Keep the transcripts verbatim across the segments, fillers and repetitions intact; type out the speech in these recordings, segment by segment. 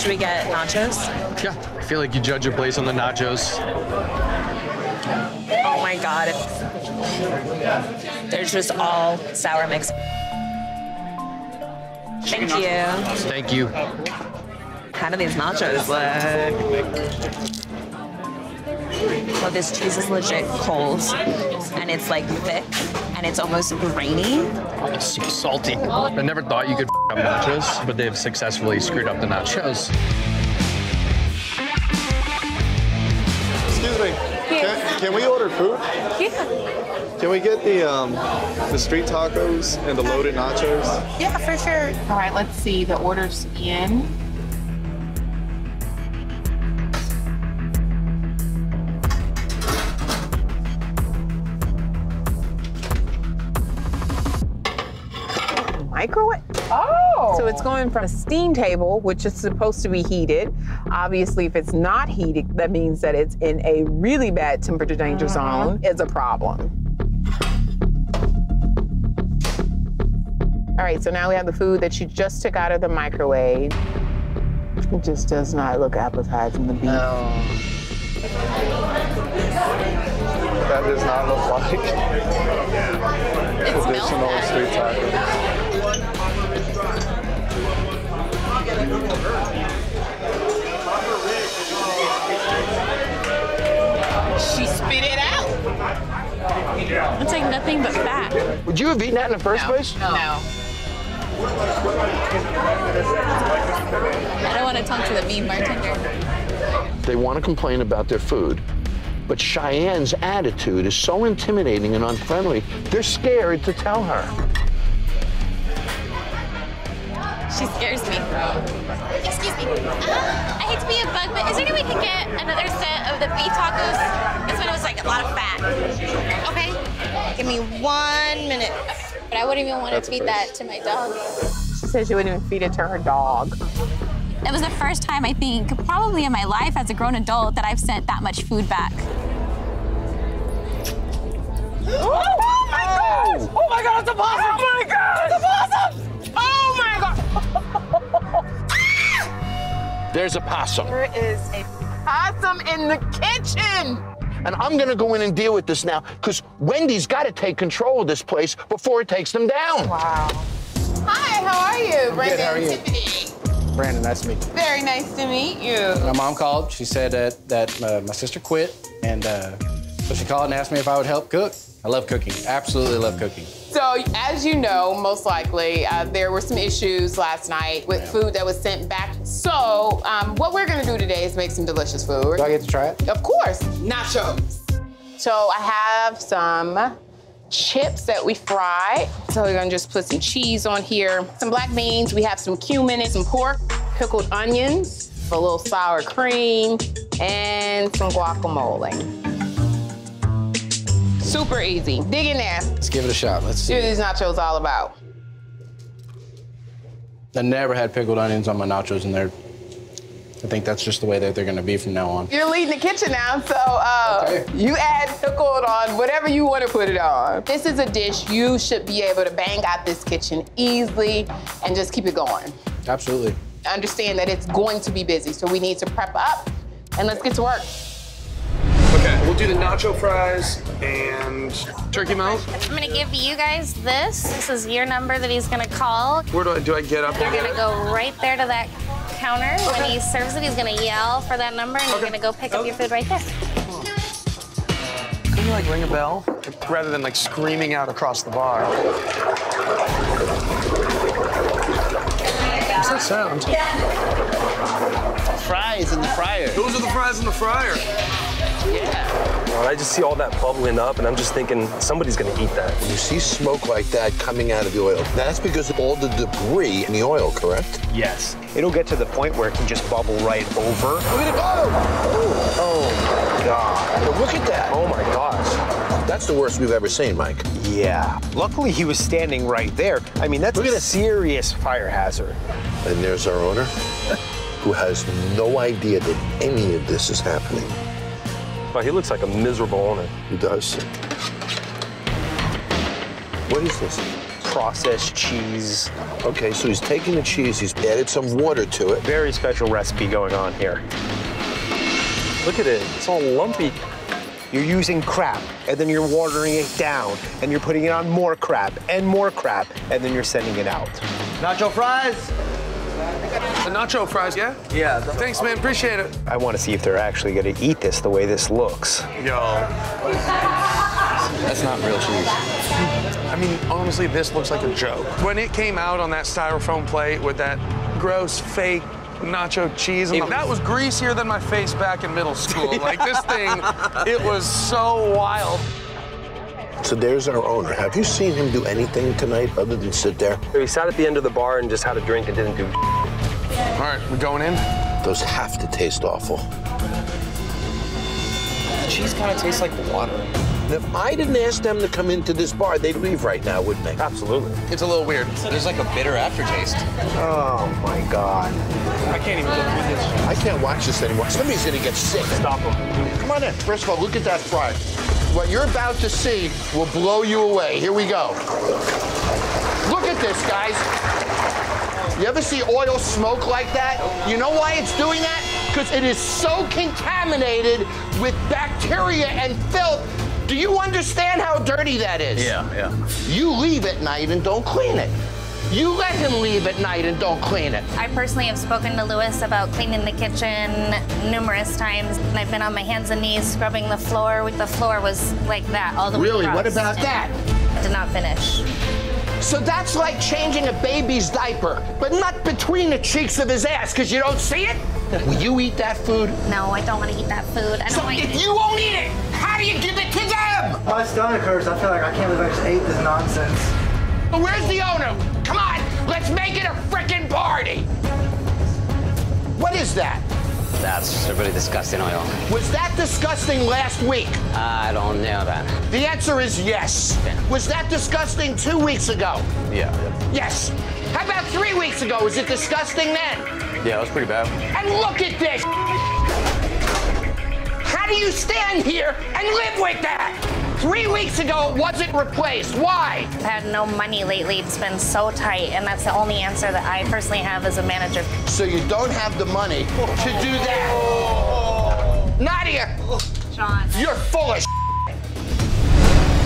Should we get nachos? Yeah, I feel like you judge a place on the nachos. Oh my God. They're just all sour mix. Thank you. Thank you. How do these nachos look? Oh, this cheese is legit cold, and it's like thick, and it's almost grainy. It's so salty. I never thought you could f*** up nachos, but they've successfully screwed up the nachos. Excuse me, can, can we order food? Yeah. Can we get the, um, the street tacos and the loaded nachos? Yeah, for sure. All right, let's see, the order's in. Microwave? Oh! So it's going from a steam table, which is supposed to be heated. Obviously, if it's not heated, that means that it's in a really bad temperature danger mm-hmm. zone. It's a problem. All right, so now we have the food that you just took out of the microwave. It just does not look appetizing, the beef. No. That does not look like traditional street tacos. She spit it out. It's like nothing but fat. Would you have eaten that in the first no. place? No. no. I don't want to talk to the mean bartender. They want to complain about their food, but Cheyenne's attitude is so intimidating and unfriendly, they're scared to tell her. She scares me. Excuse me. Uh, I hate to be a bug, but is there any way we can get another set of the beef tacos? This one was like a lot of fat. Okay. Give me one minute. But I wouldn't even want That's to feed that to my dog. She said she wouldn't even feed it to her dog. That was the first time, I think, probably in my life as a grown adult, that I've sent that much food back. Oh, oh my gosh! Oh my God, it's a possum! Oh my God! It's a possum! There's a possum. There is a possum in the kitchen. And I'm gonna go in and deal with this now, because Wendy's gotta take control of this place before it takes them down. Wow. Hi, how are you? I'm Brandon good, how are you? Tiffany. Brandon, nice to meet you. Very nice to meet you. My mom called. She said that, that uh, my sister quit, and uh, so she called and asked me if I would help cook. I love cooking, absolutely love cooking. So as you know, most likely, uh, there were some issues last night with yeah. food that was sent back. So um, what we're gonna do today is make some delicious food. Do I get to try it? Of course, nachos. So I have some chips that we fried. So we're gonna just put some cheese on here. Some black beans, we have some cumin and some pork, pickled onions, a little sour cream, and some guacamole. Super easy. Dig in there. Let's give it a shot. Let's see what these nachos all about. I never had pickled onions on my nachos, and they're, I think that's just the way that they're gonna be from now on. You're leading the kitchen now, so uh, okay. you add pickled on whatever you wanna put it on. This is a dish you should be able to bang out this kitchen easily and just keep it going. Absolutely. Understand that it's going to be busy, so we need to prep up, and let's get to work. Okay, we'll do the nacho fries and turkey melt. I'm gonna give you guys this. This is your number that he's gonna call. Where do I, do I get up? You're gonna go right there to that counter. Okay. When he serves it, he's gonna yell for that number, and okay. you're gonna go pick okay. up your food right there. Can you like ring a bell? Rather than like screaming out across the bar. What's that sound? Yeah. Fries in the fryer. Those are the fries in the fryer. Yeah. Well, I just see all that bubbling up, and I'm just thinking somebody's gonna eat that. You see smoke like that coming out of the oil. That's because of all the debris in the oil, correct? Yes. It'll get to the point where it can just bubble right over. Look at it. Oh! Oh, my God. But look at that. Oh, my gosh. That's the worst we've ever seen, Mike. Yeah. Luckily, he was standing right there. I mean, that's look a serious fire hazard. And there's our owner, who has no idea that any of this is happening. Wow, he looks like a miserable owner. He does. What is this? processed cheese. Okay, so he's taking the cheese, he's added some water to it. Very special recipe going on here. Look at it, it's all lumpy. You're using crap, and then you're watering it down, and you're putting it on more crap, and more crap, and then you're sending it out. Nacho fries? The nacho fries, yeah? Yeah. Thanks, man, appreciate it. I want to see if they're actually gonna eat this the way this looks. Yo. That's not real cheese. I mean, honestly, this looks like a joke. When it came out on that styrofoam plate with that gross, fake, nacho cheese. And that was greasier than my face back in middle school. Like, this thing, it was so wild. So there's our owner. Have you seen him do anything tonight other than sit there? He sat at the end of the bar and just had a drink and didn't do shit. All right, we're going in? Those have to taste awful. The cheese kind of tastes like water. If I didn't ask them to come into this bar, they'd leave right now, wouldn't they? Absolutely. It's a little weird. There's like a bitter aftertaste. Oh, my God. I can't even look at this. I can't watch this anymore. Somebody's going to get sick. Stop them. Come on in. First of all, look at that fry. What you're about to see will blow you away. Here we go. Look at this, guys. You ever see oil smoke like that? You know why it's doing that? Because it is so contaminated with bacteria and filth. Do you understand how dirty that is? Yeah, yeah. You leave at night and don't clean it. You let him leave at night and don't clean it. I personally have spoken to Lewis about cleaning the kitchen numerous times. And I've been on my hands and knees scrubbing the floor. The floor was like that all the way across. Really? What about that? I did not finish. So that's like changing a baby's diaper, but not between the cheeks of his ass, because you don't see it? Will you eat that food? No, I don't want to eat that food. I don't so want if to... you won't eat it, how do you give it to them? My stomach hurts. I feel like I can't believe I just ate this nonsense. Where's the owner? Come on, let's make it a frickin' party. What is that? That's a really disgusting oil. Was that disgusting last week? I don't know that. The answer is yes. Yeah. Was that disgusting two weeks ago? Yeah. Yes. How about three weeks ago? Was it disgusting then? Yeah, it was pretty bad. And look at this. How do you stand here and live with that? Three weeks ago, it wasn't replaced. Why? I've had no money lately. It's been so tight, and that's the only answer that I personally have as a manager. So you don't have the money to do that. Oh. Nadia! Sean. You're full of So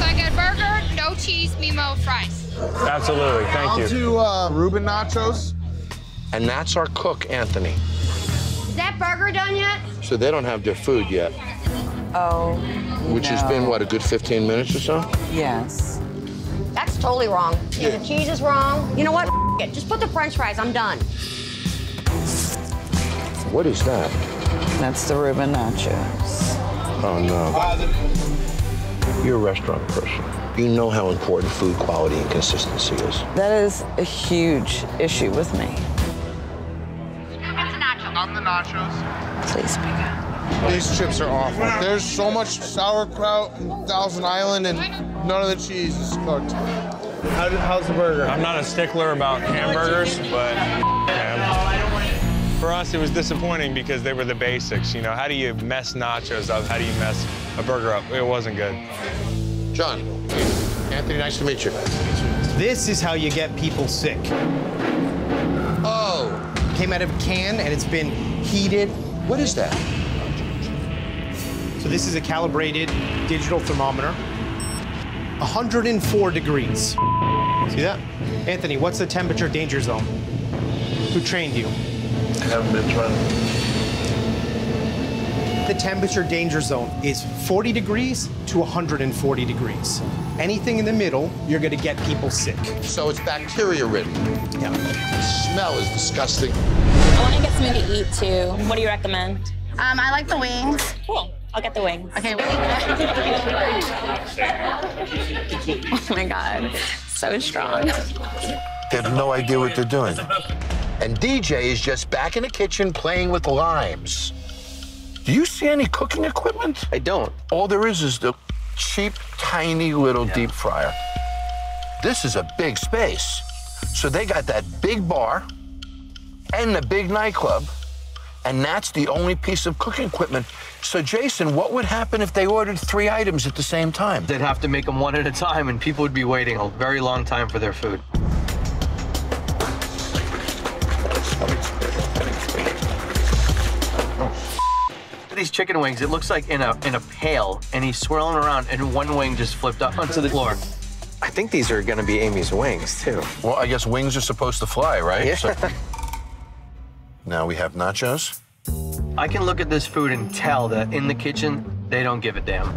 I got burger, no cheese, Mimo fries. Absolutely, thank I'll you. I'll do uh, Reuben nachos. And that's our cook, Anthony. Is that burger done yet? So they don't have their food yet. Oh, Which no. has been, what, a good fifteen minutes or so? Yes. That's totally wrong. Yeah. The cheese is wrong. You know what? F it. Just put the French fries. I'm done. What is that? That's the Reuben nachos. Oh, no. You're a restaurant person. You know how important food quality and consistency is. That is a huge issue with me. It's the nachos. I'm the nachos. Please pick up. These chips are awful. There's so much sauerkraut and Thousand Island, and none of the cheese is cooked. How did, how's the burger? I'm not a stickler about hamburgers, but yeah. For us, it was disappointing because they were the basics. You know, how do you mess nachos up? How do you mess a burger up? It wasn't good. John, Anthony, nice to meet you. This is how you get people sick. Oh. Came out of a can, and it's been heated. What is that? So this is a calibrated digital thermometer, one hundred four degrees. See that? Anthony, what's the temperature danger zone? Who trained you? I haven't been trained. The temperature danger zone is forty degrees to one hundred forty degrees. Anything in the middle, you're gonna get people sick. So it's bacteria ridden. Yeah. The smell is disgusting. I wanna get something to eat too. What do you recommend? Um, I like the wings. Cool. I'll get the wings. Okay. Oh my God, so strong. They have no idea what they're doing. And D J is just back in the kitchen playing with limes. Do you see any cooking equipment? I don't. All there is is the cheap, tiny little yeah. deep fryer. This is a big space. So they got that big bar and the big nightclub and that's the only piece of cooking equipment. So, Jason, what would happen if they ordered three items at the same time? They'd have to make them one at a time, and people would be waiting a very long time for their food. These chicken wings, it looks like in a in a pail, and he's swirling around, and one wing just flipped up onto the floor. I think these are gonna be Amy's wings, too. Well, I guess wings are supposed to fly, right? Yeah. So... Now we have nachos. I can look at this food and tell that in the kitchen, they don't give a damn.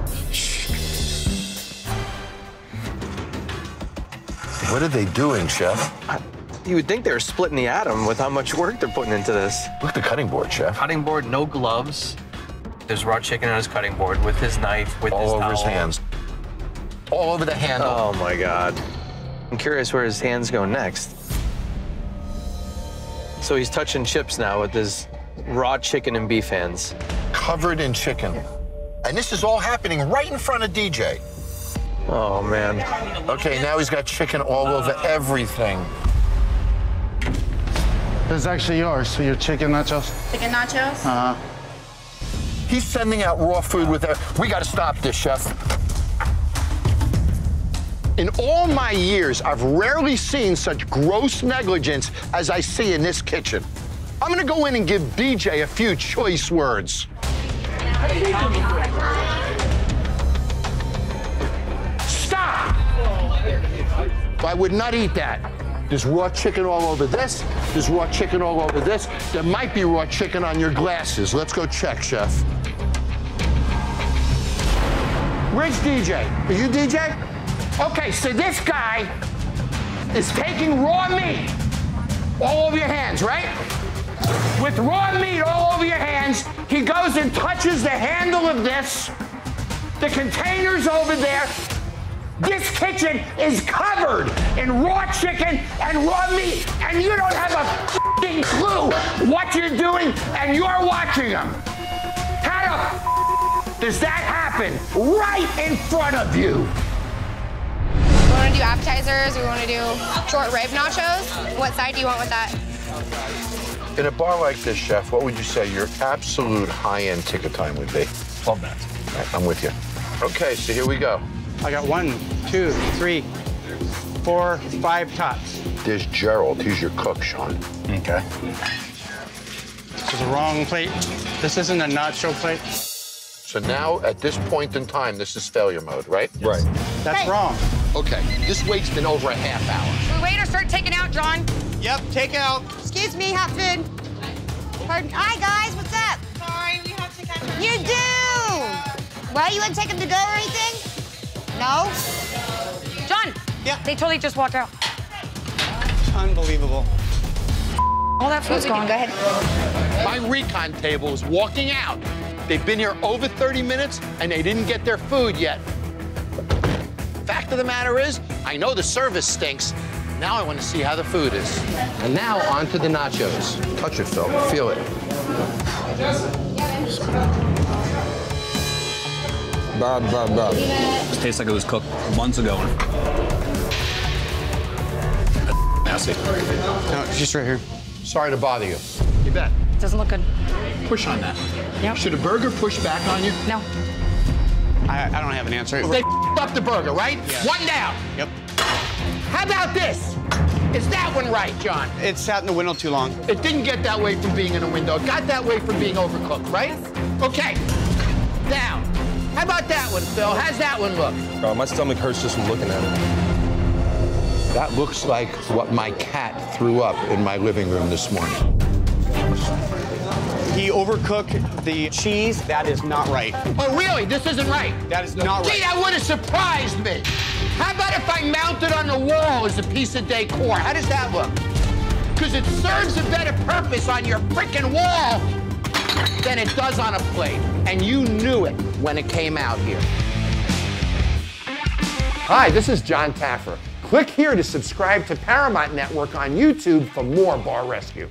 What are they doing, Chef? I, you would think they were splitting the atom with how much work they're putting into this. Look at the cutting board, Chef. Cutting board, no gloves. There's raw chicken on his cutting board with his knife, with All his All over towel. His hands. All over the handle. Oh, my God. I'm curious where his hands go next. So he's touching chips now with his raw chicken and beef hands. Covered in chicken. And this is all happening right in front of D J. Oh, man. Okay, now he's got chicken all over everything. This is actually yours, so your chicken nachos? Chicken nachos? Uh-huh. He's sending out raw food with that. We gotta stop this, Chef. In all my years, I've rarely seen such gross negligence as I see in this kitchen. I'm gonna go in and give D J a few choice words. Stop! I would not eat that. There's raw chicken all over this. There's raw chicken all over this. There might be raw chicken on your glasses. Let's go check, Chef. Where's D J? Are you D J? Okay, so this guy is taking raw meat all over your hands, right? With raw meat all over your hands, he goes and touches the handle of this. The container's over there. This kitchen is covered in raw chicken and raw meat, and you don't have a f***ing clue what you're doing, and you're watching them. How the f*** does that happen right in front of you? We want to do appetizers, we want to do short rib nachos. What side do you want with that? In a bar like this, Chef, what would you say your absolute high-end ticket time would be? twelve minutes. All right, I'm with you. Okay, so here we go. I got one, two, three, four, five tops. There's Gerald, he's your cook, Sean. Okay. This is the wrong plate. This isn't a nacho plate. So now, at this point in time, this is failure mode, right? Yes. Right. That's hey. wrong. Okay, this wait's been over a half hour. Wait, waiter, start taking out, John. Yep, take out. Excuse me, hot food. Pardon. Hi, guys, what's up? Sorry, we have to catch our You do! Uh, well, you wouldn't take them to go or anything? No? John! Yeah? They totally just walked out. It's unbelievable. All that food's gone. Go ahead. My recon table is walking out. They've been here over thirty minutes, and they didn't get their food yet. Fact of the matter is, I know the service stinks. Now I want to see how the food is. And now on to the nachos. Touch it, Phil. Feel it. Blah, blah, blah. This tastes like it was cooked months ago. That's nasty. No, it's just right here. Sorry to bother you. You bet. Doesn't look good. Push on that. Yep. Should a burger push back on you? No. I, I don't have an answer. They f***ed up the burger, right? Yeah. One down. Yep. How about this? Is that one right, John? It sat in the window too long. It didn't get that way from being in a window. It got that way from being overcooked, right? Okay. Down. How about that one, Phil? How's that one look? Oh, my stomach hurts just from looking at it. That looks like what my cat threw up in my living room this morning. He overcooked the cheese. That is not right. Oh, really? This isn't right? That is not right. Gee, that would have surprised me. How about if I mount it on the wall as a piece of decor? How does that look? Because it serves a better purpose on your frickin' wall than it does on a plate. And you knew it when it came out here. Hi, this is Jon Taffer. Click here to subscribe to Paramount Network on YouTube for more Bar Rescue.